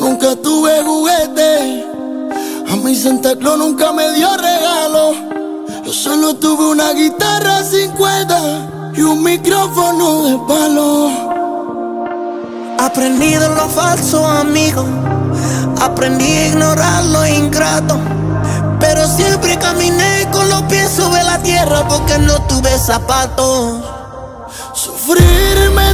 nunca tuve juguete, a mí Santa Claus nunca me dio regalo. Yo solo tuve una guitarra sin cuerda y un micrófono de palo. Aprendí de los falsos amigos, aprendí a ignorar los ingratos, pero siempre caminé con los pies sobre la tierra porque no tuve zapatos. Sufrirme